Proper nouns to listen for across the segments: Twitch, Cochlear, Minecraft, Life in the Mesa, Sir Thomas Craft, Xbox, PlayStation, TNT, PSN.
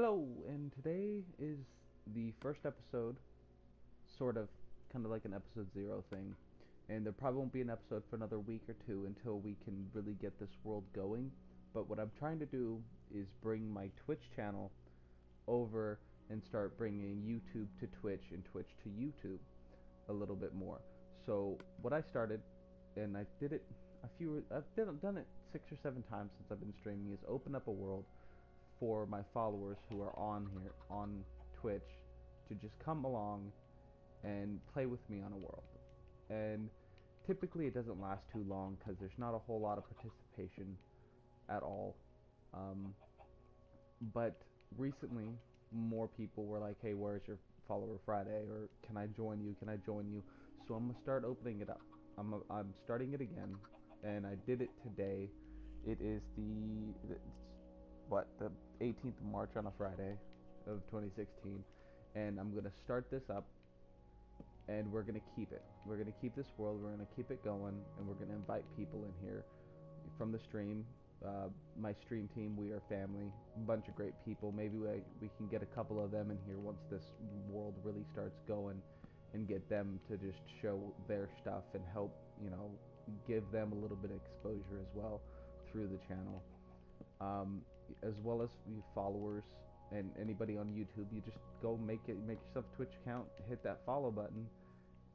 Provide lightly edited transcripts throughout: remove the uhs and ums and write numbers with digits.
Hello, and today is the first episode, kind of like an episode 0 thing, and there probably won't be an episode for another week or two until we can really get this world going, but what I'm trying to do is bring my Twitch channel over and start bringing YouTube to Twitch and Twitch to YouTube a little bit more. So what I started, and I did it I've done it 6 or 7 times since I've been streaming, is open up a world for my followers who are on here on Twitch to just come along and play with me on a world. And typically it doesn't last too long because there's not a whole lot of participation at all, but recently more people were like, hey, where's your follower Friday, or can I join you. So I'm gonna start opening it up. I'm starting it again, and I did it today. It is the 18th of March on a Friday of 2016, and I'm gonna start this up, and we're gonna keep it. We're gonna keep this world. We're gonna keep it going, and we're gonna invite people in here from the stream. My stream team, we are family, a bunch of great people. Maybe we can get a couple of them in here once this world really starts going, and get them to just show their stuff and help, you know, give them a little bit of exposure as well through the channel, as well as followers and anybody on YouTube. You just go make yourself a Twitch account, hit that follow button,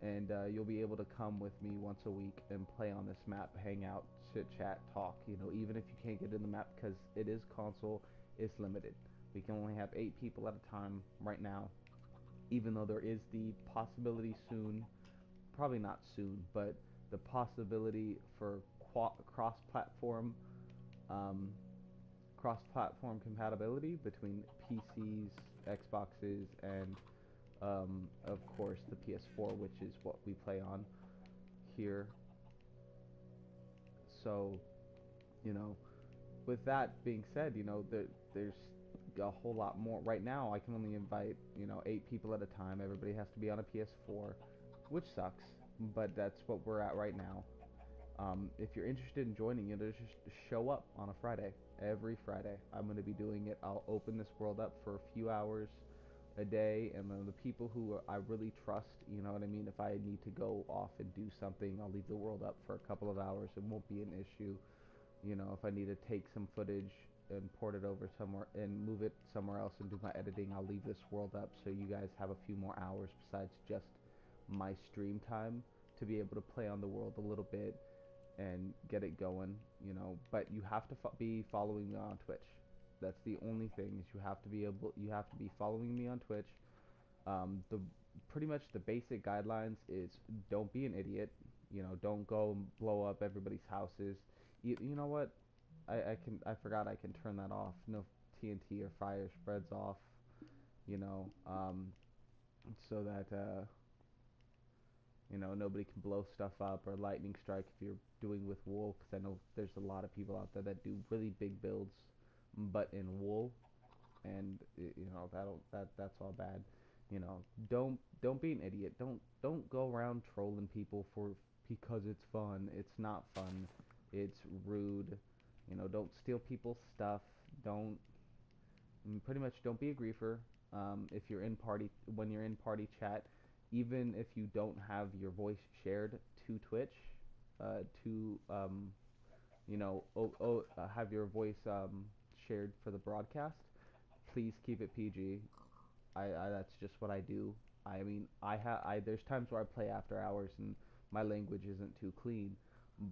and you'll be able to come with me once a week and play on this map, hang out, chit chat, talk. You know, even if you can't get in the map because it is console, it's limited. We can only have 8 people at a time right now, even though there is the possibility soon, probably not soon, but the possibility for cross-platform compatibility between PCs, Xboxes, and of course the PS4, which is what we play on here. So, you know, with that being said, you know, there's a whole lot more. Right now I can only invite, you know, 8 people at a time. Everybody has to be on a PS4, which sucks, but that's what we're at right now. If you're interested in joining, you know, just show up on a Friday. Every Friday I'm going to be doing it. I'll open this world up for a few hours a day, and then the people who I really trust, you know what I mean, if I need to go off and do something, I'll leave the world up for a couple of hours. It won't be an issue. You know, if I need to take some footage and port it over somewhere and move it somewhere else and do my editing, I'll leave this world up so you guys have a few more hours besides just my stream time to be able to play on the world a little bit and get it going, you know. But you have to be following me on Twitch. That's the only thing, is you have to be following me on Twitch. The pretty much the basic guidelines is, don't be an idiot, you know, don't go and blow up everybody's houses. You know what, I forgot I can turn that off. No TNT or fire spreads off, you know, so that, you know, nobody can blow stuff up, or lightning strike if you're doing with wool, because I know there's a lot of people out there that do really big builds, but in wool, and, you know, that's all bad. You know, don't be an idiot. Don't go around trolling people because it's fun. It's not fun. It's rude. You know, don't steal people's stuff. Pretty much don't be a griefer. If you're in party, when you're in party chat, even if you don't have your voice shared to Twitch, you know, have your voice shared for the broadcast, please keep it PG. I that's just what I do. I mean, there's times where I play after hours and my language isn't too clean,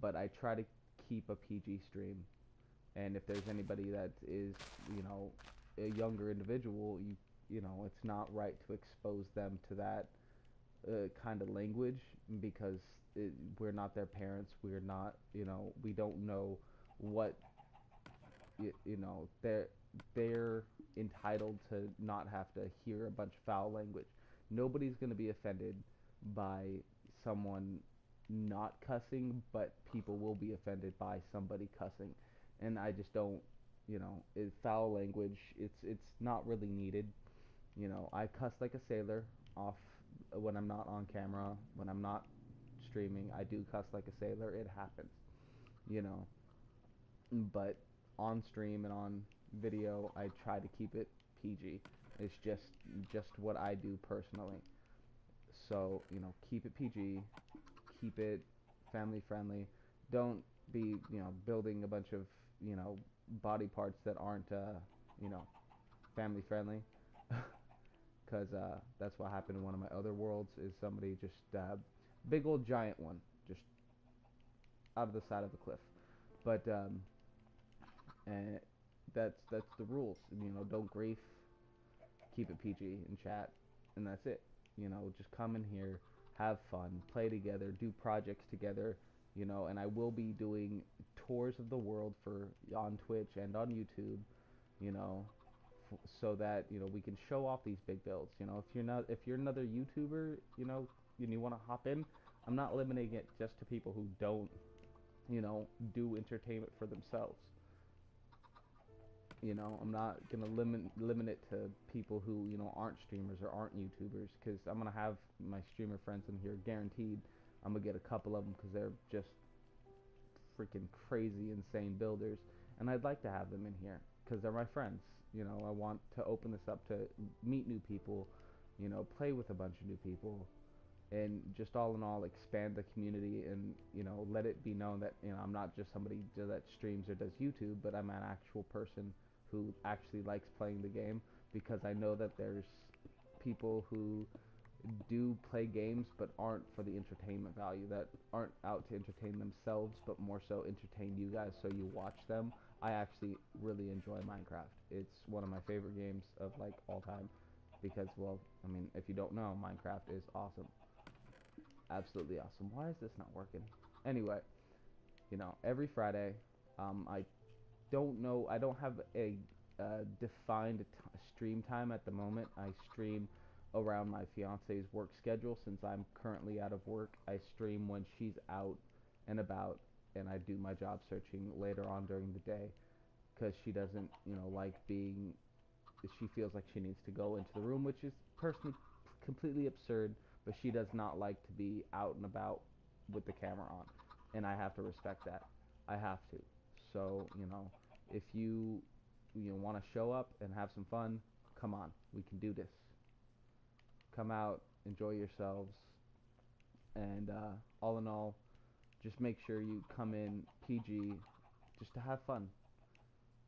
but I try to keep a PG stream. And if there's anybody that is, you know, a younger individual, you know, it's not right to expose them to that kind of language, because we're not their parents. We're not, you know, we don't know what, you know, they're entitled to not have to hear a bunch of foul language. Nobody's going to be offended by someone not cussing, but people will be offended by somebody cussing, and I just don't, you know, foul language, it's not really needed. You know, I cuss like a sailor off when I'm not on camera. When I'm not streaming, I do cuss like a sailor. It happens, you know, but on stream and on video, I try to keep it PG. It's just what I do personally. So, you know, keep it PG, keep it family friendly. Don't be, you know, building a bunch of, you know, body parts that aren't, you know, family friendly. Because that's what happened in one of my other worlds, is somebody just, big old giant one, just out of the side of the cliff. But, and that's the rules. You know, don't grief, keep it PG in chat, and that's it. You know, just come in here, have fun, play together, do projects together, you know, and I will be doing tours of the world for on Twitch and on YouTube, you know, so that, you know, we can show off these big builds. You know, if you're another YouTuber, you know, and you want to hop in, I'm not limiting it just to people who don't, you know, do entertainment for themselves. You know, I'm not gonna limit it to people who, you know, aren't streamers or aren't YouTubers, because I'm gonna have my streamer friends in here, guaranteed. I'm gonna get a couple of them because they're just freaking crazy, insane builders, and I'd like to have them in here because they're my friends. You know, I want to open this up to meet new people, you know, play with a bunch of new people, and just all in all expand the community, and, you know, let it be known that, you know, I'm not just somebody that streams or does YouTube, but I'm an actual person who actually likes playing the game, because I know that there's people who do play games but aren't for the entertainment value, that aren't out to entertain themselves but more so entertain you guys so you watch them. I actually really enjoy Minecraft. It's one of my favorite games of, like, all time, because, well, I mean, if you don't know, Minecraft is awesome. Absolutely awesome. Why is this not working? Anyway, you know, every Friday, I don't know, I don't have a defined stream time at the moment. I stream around my fiance's work schedule. Since I'm currently out of work, I stream when she's out and about, and I do my job searching later on during the day, because she doesn't, you know, like being, she feels like she needs to go into the room, which is personally completely absurd. But she does not like to be out and about with the camera on, and I have to respect that. I have to. So, you know, if you want to show up and have some fun, come on, we can do this. Come out, enjoy yourselves, and all in all, just make sure you come in PG, just to have fun.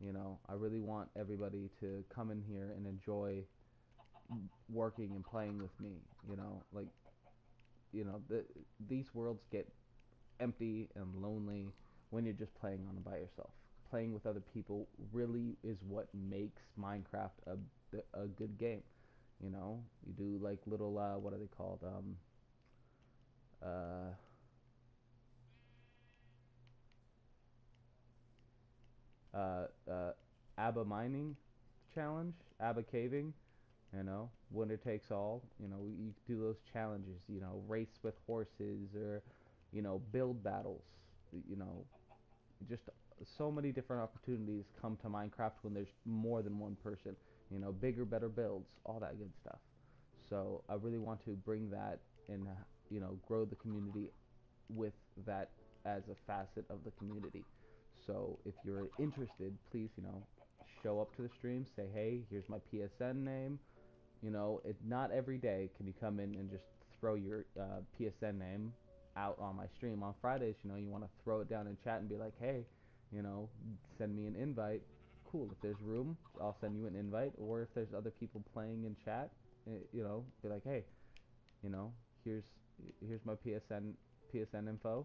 You know, I really want everybody to come in here and enjoy working and playing with me. You know, like, you know, these worlds get empty and lonely when you're just playing on by yourself. Playing with other people really is what makes Minecraft a good game. You know, you do, like, little what are they called, ABBA mining challenge, ABBA caving. You know, winner takes all. You know, you do those challenges, you know, race with horses, or, you know, build battles. You know, just so many different opportunities come to Minecraft when there's more than one person. You know, bigger, better builds, all that good stuff. So I really want to bring that and, you know, grow the community with that as a facet of the community. So if you're interested, please, you know, show up to the stream, say, hey, here's my PSN name. You know, it's not every day can you come in and just throw your PSN name out on my stream. On Fridays, you know, you want to throw it down in chat and be like, hey, you know, send me an invite. Cool. If there's room, I'll send you an invite. Or if there's other people playing in chat, you know, be like, hey, you know, here's my PSN info.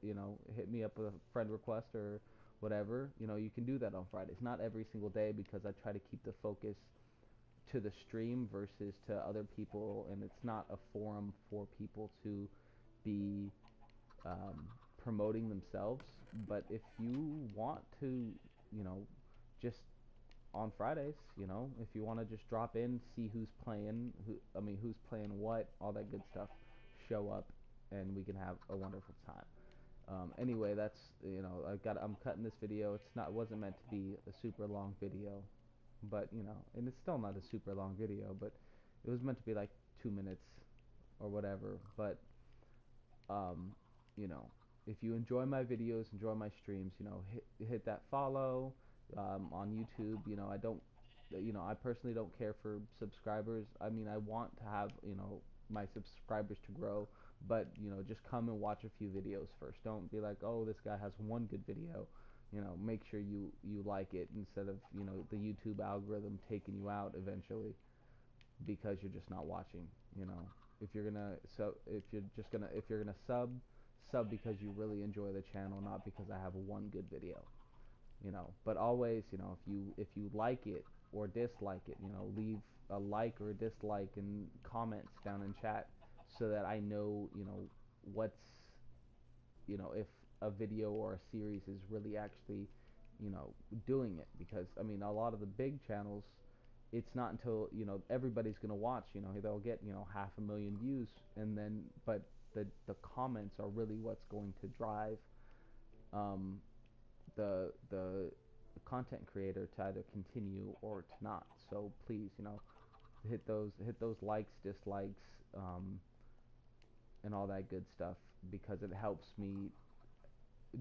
You know, hit me up with a friend request or whatever. You know, you can do that on Fridays. Not every single day, because I try to keep the focus to the stream versus to other people, and it's not a forum for people to be promoting themselves. But if you want to, you know, just on Fridays, you know, if you want to just drop in, see who's playing, who's playing what, all that good stuff, show up, and we can have a wonderful time. Anyway, that's, you know, I'm cutting this video. It wasn't meant to be a super long video, but, you know, and it's still not a super long video, but it was meant to be like 2 minutes or whatever. But you know, if you enjoy my videos, enjoy my streams, you know, hit that follow, on YouTube. You know, I don't, you know, I personally don't care for subscribers. I mean, I want to have, you know, my subscribers to grow, but, you know, just come and watch a few videos first. Don't be like, oh, this guy has one good video. You know, make sure you like it, instead of, you know, the YouTube algorithm taking you out eventually because you're just not watching. You know, if you're gonna sub because you really enjoy the channel, not because I have one good video. You know, but always, you know, if you like it or dislike it, you know, leave a like or a dislike and comments down in chat, so that I know, you know, what's, you know, if a video or a series is really actually, you know, doing it. Because I mean, a lot of the big channels, it's not until, you know, everybody's gonna watch, you know, they'll get, you know, 500,000 views, and then, but the comments are really what's going to drive the content creator to either continue or to not. So please, you know, hit those likes, dislikes, and all that good stuff, because it helps me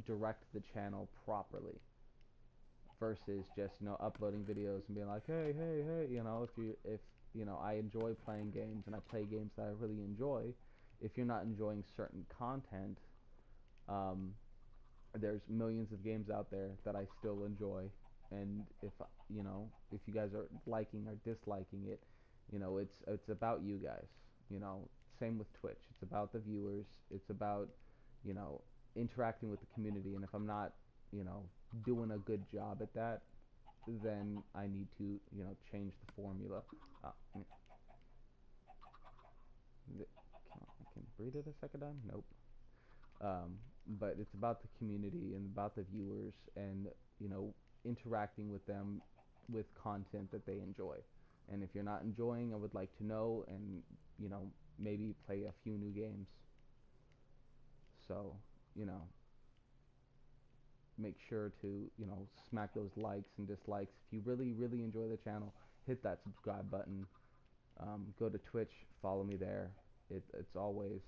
direct the channel properly, versus just, you know, uploading videos and being like, hey, you know, if you know I enjoy playing games, and I play games that I really enjoy. If you're not enjoying certain content, there's millions of games out there that I still enjoy, and if, you know, if you guys are liking or disliking it, you know, it's about you guys. You know, same with Twitch, it's about the viewers, it's about, you know, interacting with the community. And if I'm not, you know, doing a good job at that, then I need to, you know, change the formula. I can read it a second time. Nope. But it's about the community and about the viewers, and, you know, interacting with them with content that they enjoy. And if you're not enjoying, I would like to know, and, you know, maybe play a few new games. So, you know, make sure to, you know, smack those likes and dislikes. If you really, really enjoy the channel, hit that subscribe button. Go to Twitch, follow me there. It's always,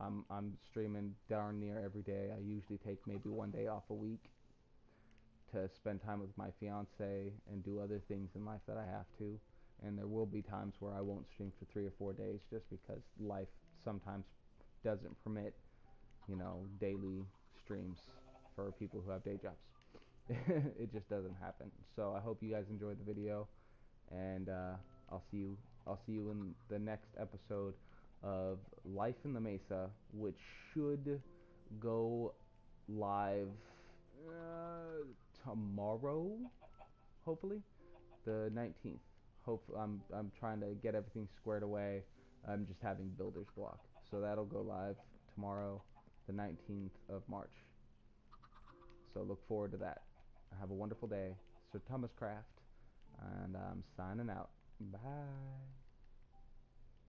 I'm streaming darn near every day. I usually take maybe one day off a week to spend time with my fiance and do other things in life that I have to. And there will be times where I won't stream for 3 or 4 days, just because life sometimes doesn't permit, you know, daily streams for people who have day jobs. It just doesn't happen. So I hope you guys enjoyed the video, and I'll see you in the next episode of Life in the Mesa, which should go live tomorrow, hopefully, the 19th. Hopefully, I'm trying to get everything squared away. I'm just having builder's block, so that'll go live tomorrow, the 19th of March. So look forward to that. Have a wonderful day. Sir Thomas Craft, and I'm signing out. Bye.